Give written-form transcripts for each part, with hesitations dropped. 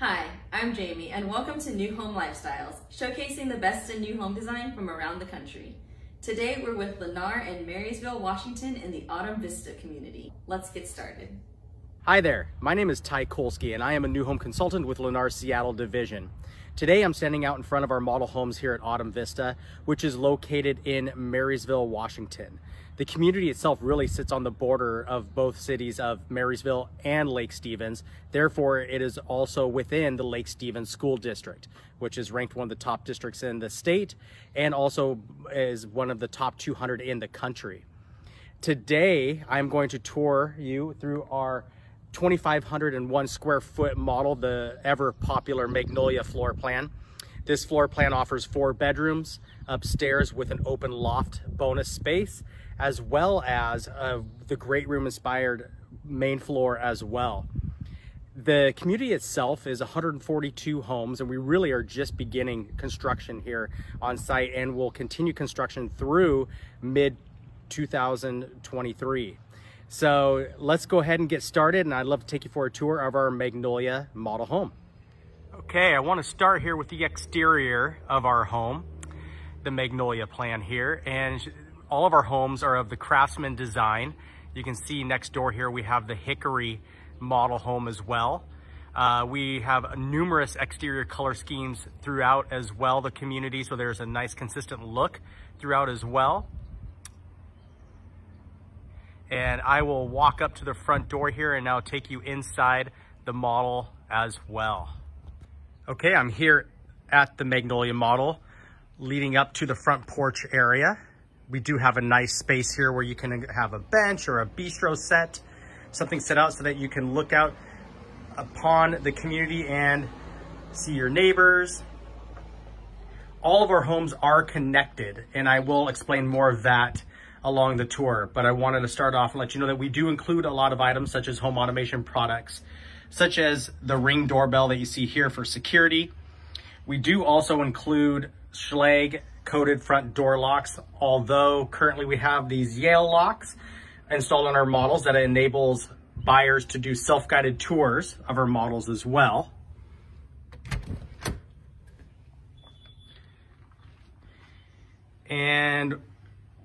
Hi, I'm Jamie, and welcome to New Home Lifestyles, showcasing the best in new home design from around the country. Today, we're with Lennar in Marysville, Washington, in the Autumn Vista community. Let's get started. Hi there, my name is Ty Kolsky, and I am a new home consultant with Lennar's Seattle division. Today, I'm standing out in front of our model homes here at Autumn Vista, which is located in Marysville, Washington. The community itself really sits on the border of both cities of Marysville and Lake Stevens. Therefore, it is also within the Lake Stevens School District, which is ranked one of the top districts in the state and also is one of the top 200 in the country. Today, I'm going to tour you through our 2,501 square foot model, the ever popular Magnolia floor plan. This floor plan offers 4 bedrooms upstairs with an open loft bonus space, as well as the great room inspired main floor as well. The community itself is 142 homes, and we really are just beginning construction here on site and will continue construction through mid-2023. So let's go ahead and get started, and I'd love to take you for a tour of our Magnolia model home. Okay, I want to start here with the exterior of our home, the Magnolia plan here, and all of our homes are of the Craftsman design. You can see next door here we have the Hickory model home as well. We have numerous exterior color schemes throughout as well, the community, so there's a nice consistent look throughout as well. And I will walk up to the front door here and now take you inside the model as well. Okay, I'm here at the Magnolia model leading up to the front porch area. We do have a nice space here where you can have a bench or a bistro set, something set out so that you can look out upon the community and see your neighbors. All of our homes are connected, and I will explain more of that along the tour, but I wanted to start off and let you know that we do include a lot of items such as home automation products, such as the Ring doorbell that you see here for security. We do also include Schlage coated front door locks, although currently we have these Yale locks installed on our models that enables buyers to do self-guided tours of our models as well. And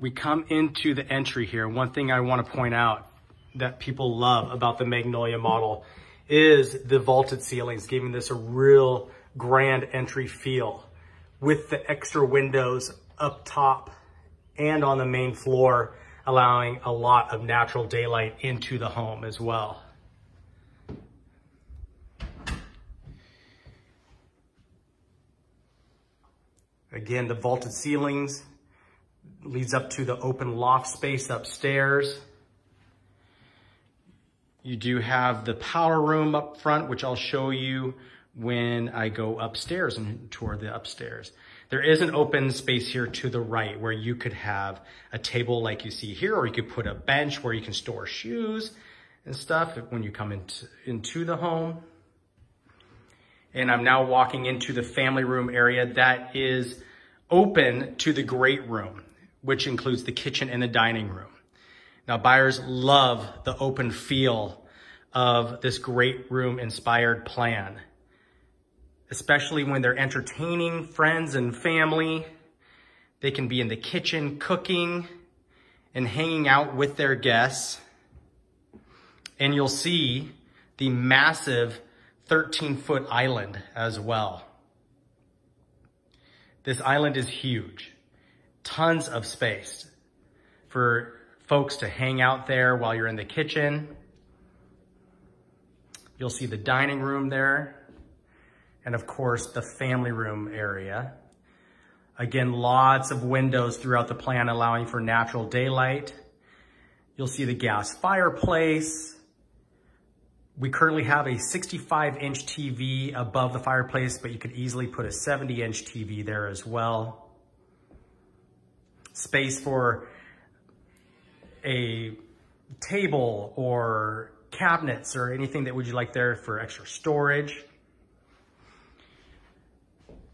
we come into the entry here. One thing I want to point out that people love about the Magnolia model is the vaulted ceilings, giving this a real grand entry feel, with the extra windows up top and on the main floor, allowing a lot of natural daylight into the home as well. Again, the vaulted ceilings leads up to the open loft space upstairs. You do have the power room up front, which I'll show you when I go upstairs and tour the upstairs. There is an open space here to the right where you could have a table like you see here, or you could put a bench where you can store shoes and stuff when you come into the home. And I'm now walking into the family room area that is open to the great room, which includes the kitchen and the dining room. Now, buyers love the open feel of this great room inspired plan, especially when they're entertaining friends and family. They can be in the kitchen cooking and hanging out with their guests. And you'll see the massive 13-foot island as well. This island is huge. Tons of space for folks to hang out there while you're in the kitchen. You'll see the dining room there. And of course, the family room area. Again, lots of windows throughout the plan, allowing for natural daylight. You'll see the gas fireplace. We currently have a 65-inch TV above the fireplace, but you could easily put a 70-inch TV there as well. Space for a table or cabinets or anything that would you like there for extra storage.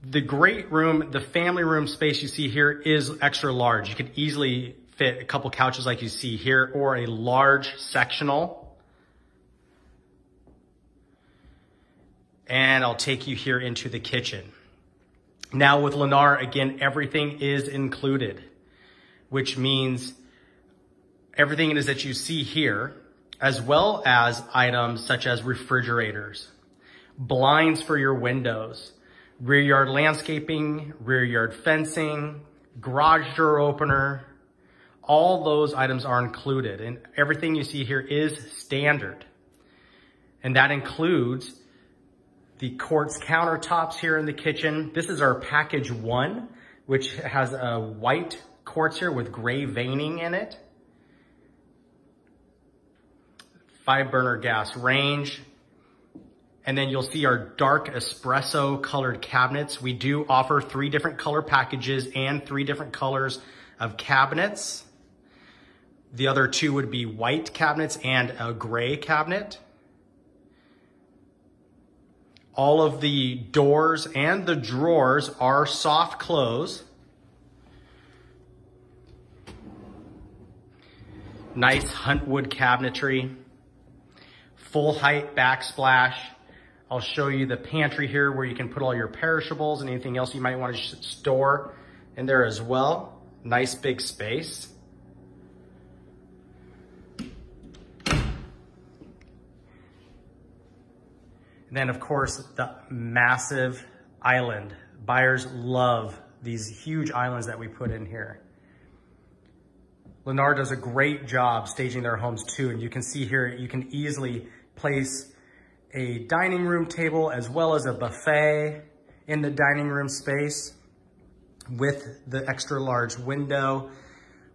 The great room, the family room space you see here is extra large. You could easily fit a couple couches like you see here, or a large sectional. And I'll take you here into the kitchen. Now with Lennar, again, everything is included, which means everything is that you see here, as well as items such as refrigerators, blinds for your windows, rear yard landscaping, rear yard fencing, garage door opener. All those items are included, and everything you see here is standard. And that includes the quartz countertops here in the kitchen. This is our package one, which has a white quartz here with gray veining in it. 5-burner gas range. And then you'll see our dark espresso colored cabinets. We do offer 3 different color packages and 3 different colors of cabinets. The other 2 would be white cabinets and a gray cabinet. All of the doors and the drawers are soft close. Nice Huntwood cabinetry. Full height backsplash. I'll show you the pantry here where you can put all your perishables and anything else you might want to store in there as well. Nice big space. And then, of course, the massive island. Buyers love these huge islands that we put in here. Lennar does a great job staging their homes too. And you can see here, you can easily place a dining room table as well as a buffet in the dining room space with the extra large window,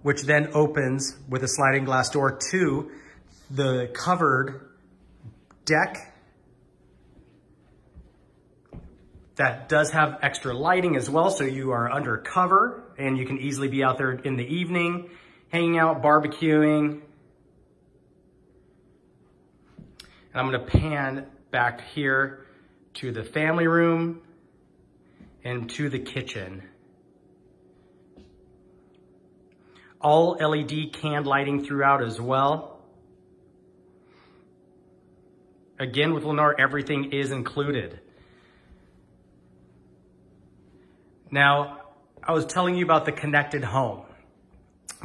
which then opens with a sliding glass door to the covered deck. That does have extra lighting as well, so you are under cover and you can easily be out there in the evening, hanging out, barbecuing. And I'm gonna pan back here to the family room and to the kitchen. All LED canned lighting throughout as well. Again, with Lennar, everything is included. Now, I was telling you about the connected home.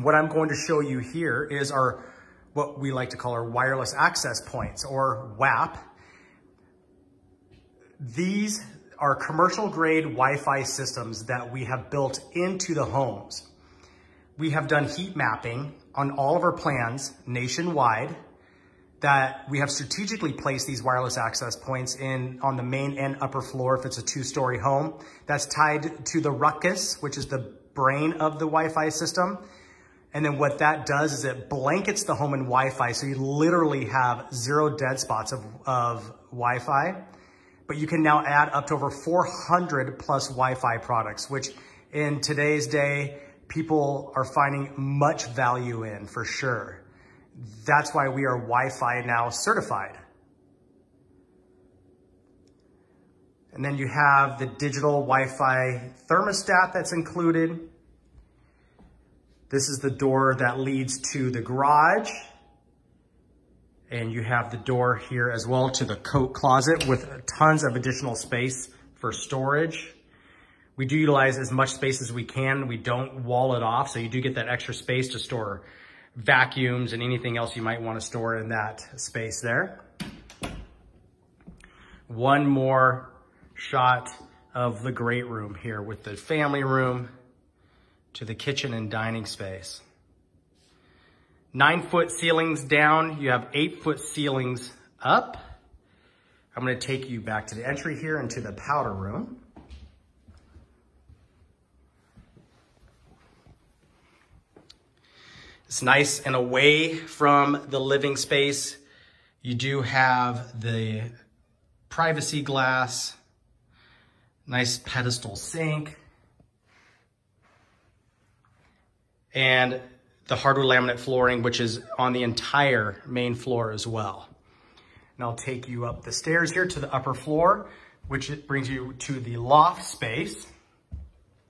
What I'm going to show you here is our, what we like to call our wireless access points, or WAP. These are commercial grade Wi-Fi systems that we have built into the homes. We have done heat mapping on all of our plans nationwide, that we have strategically placed these wireless access points in on the main and upper floor if it's a 2-story home. That's tied to the Ruckus, which is the brain of the Wi-Fi system. And then what that does is it blankets the home in Wi-Fi, so you literally have 0 dead spots of Wi-Fi. But you can now add up to over 400 plus Wi-Fi products, which in today's day, people are finding much value in for sure. That's why we are Wi-Fi now certified. And then you have the digital Wi-Fi thermostat that's included. This is the door that leads to the garage. And you have the door here as well to the coat closet with tons of additional space for storage. We do utilize as much space as we can. We don't wall it off, so you do get that extra space to store vacuums and anything else you might want to store in that space there. One more shot of the great room here with the family room to the kitchen and dining space. 9-foot ceilings down, you have 8-foot ceilings up. I'm going to take you back to the entry here into the powder room. It's nice and away from the living space. You do have the privacy glass, nice pedestal sink, and the hardwood laminate flooring, which is on the entire main floor as well. And I'll take you up the stairs here to the upper floor, which brings you to the loft space.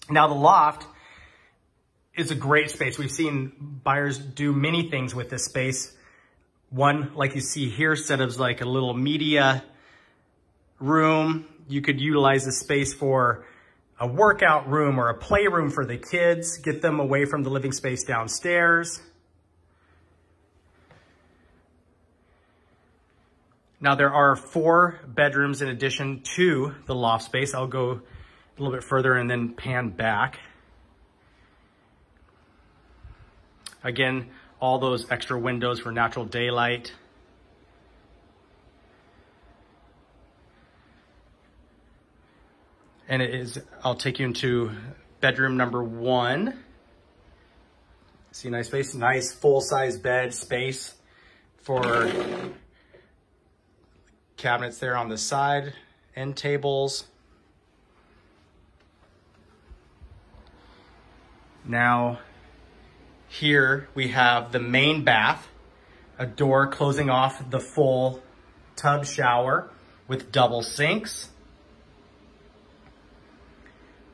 Now the loft, it's a great space. We've seen buyers do many things with this space. One, like you see here, set up like a little media room. You could utilize the space for a workout room or a playroom for the kids, get them away from the living space downstairs. Now there are 4 bedrooms in addition to the loft space. I'll go a little bit further and then pan back. Again, all those extra windows for natural daylight. And it is, I'll take you into bedroom number 1. See a nice space, nice full-size bed space for cabinets there on the side, end tables. Now here we have the main bath, a door closing off the full tub shower with double sinks.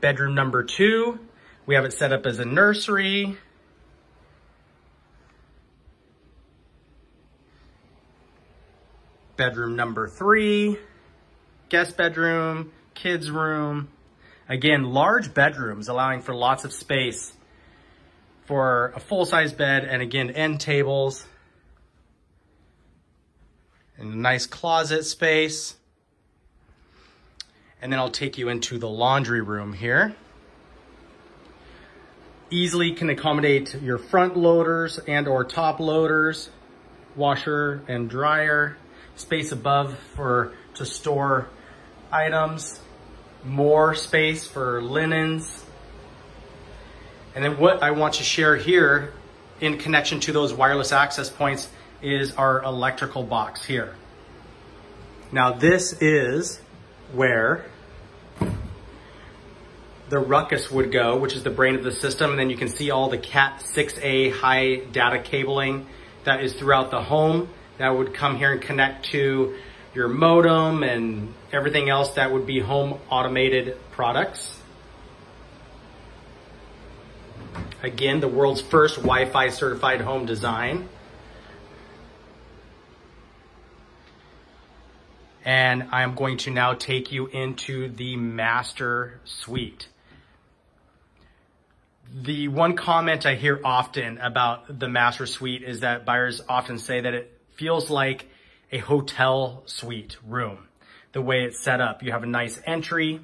Bedroom number 2, we have it set up as a nursery. Bedroom number 3, guest bedroom, kids room. Again, large bedrooms allowing for lots of space for a full-size bed and again, end tables. And a nice closet space. And then I'll take you into the laundry room here. Easily can accommodate your front loaders and or top loaders, washer and dryer, space above to store items, more space for linens. And then what I want to share here in connection to those wireless access points is our electrical box here. Now this is where the Ruckus would go, which is the brain of the system. And then you can see all the CAT 6A high data cabling that is throughout the home that would come here and connect to your modem and everything else that would be home automated products. Again, the world's first Wi-Fi certified home design. And I'm going to now take you into the master suite. The one comment I hear often about the master suite is that buyers often say that it feels like a hotel suite room, the way it's set up. You have a nice entry.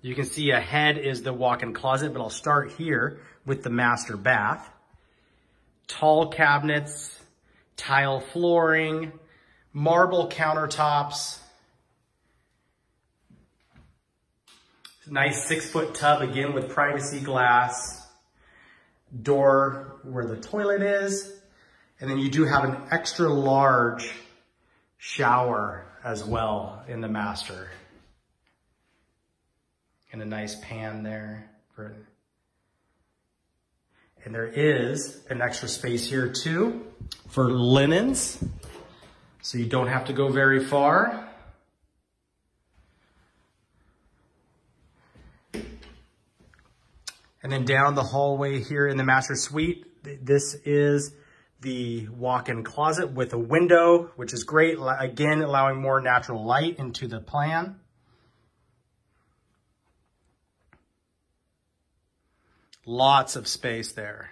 You can see ahead is the walk-in closet, but I'll start here with the master bath. Tall cabinets, tile flooring, marble countertops, nice 6-foot tub again with privacy glass, door where the toilet is, and then you do have an extra large shower as well in the master. And a nice pan there. And there is an extra space here too for linens. So you don't have to go very far. And then down the hallway here in the master suite, this is the walk-in closet with a window, which is great. Again, allowing more natural light into the plan. Lots of space there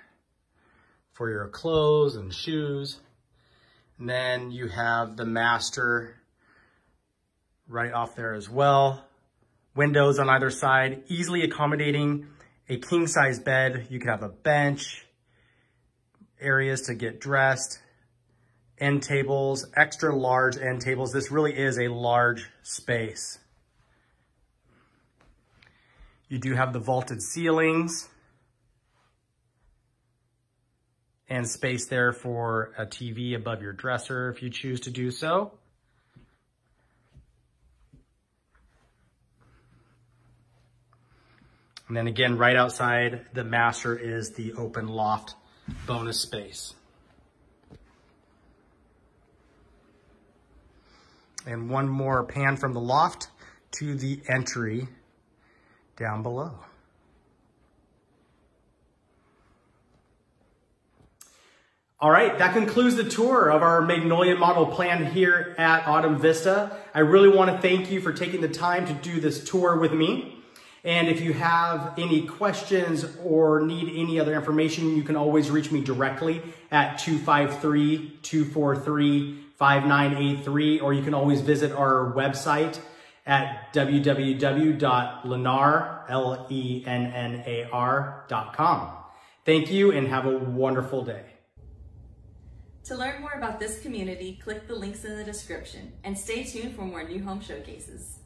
for your clothes and shoes. And then you have the master right off there as well. Windows on either side, easily accommodating a king-size bed. You can have a bench, areas to get dressed, end tables, extra large end tables. This really is a large space. You do have the vaulted ceilings. And space there for a TV above your dresser if you choose to do so. And then again, right outside the master is the open loft bonus space. And one more pan from the loft to the entry down below. All right, that concludes the tour of our Magnolia model plan here at Autumn Vista. I really want to thank you for taking the time to do this tour with me. And if you have any questions or need any other information, you can always reach me directly at 253-243-5983, or you can always visit our website at www.lennar.com. Thank you and have a wonderful day. To learn more about this community, click the links in the description and stay tuned for more new home showcases.